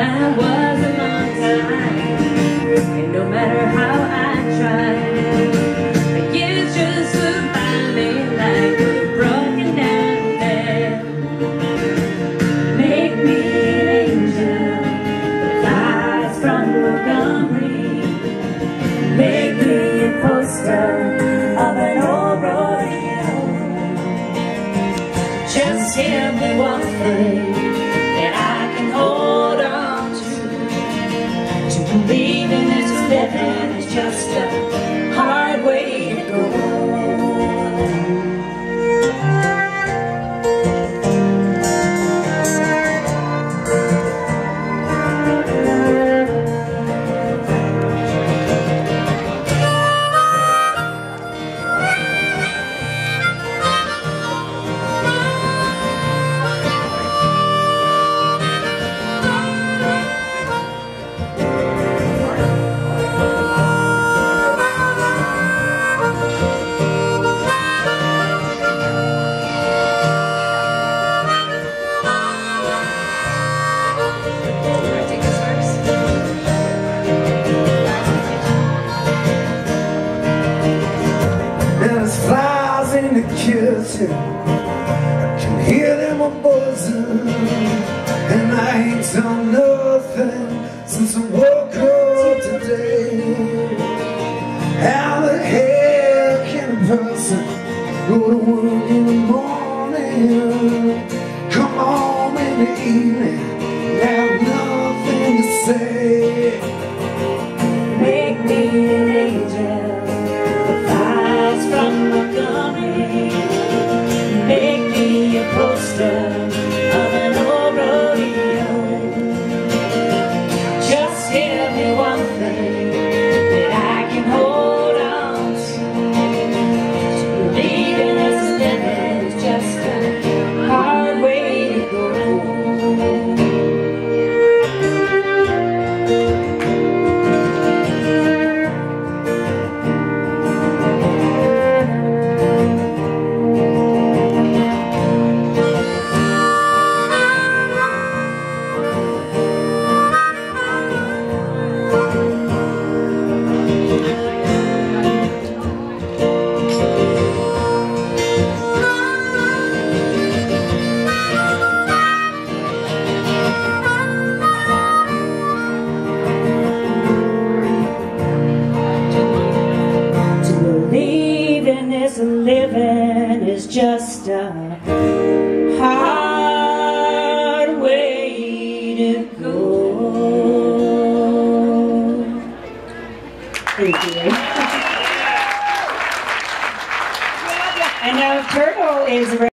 That was a long time, and no matter how I tried, you just flew by me like a broken down bed. Make me an angel that flies from Montgomery. Make me a poster of an old rodeo. Just give me one thing that I can hold on to. To believe in this living is just a hard way to go. I can hear them a buzzing, and I ain't done nothing since I woke up today. How the hell can a person go to work in the morning, come home in the evening, and have nothing to say? Make me an angel that flies from Montgomery. Make me a poster of an old rodeo. Just give me one thing that I can hold on to. Believing us living is just a hard way to go. Living is just a hard way to go. Thank you. And now Turtle is ready.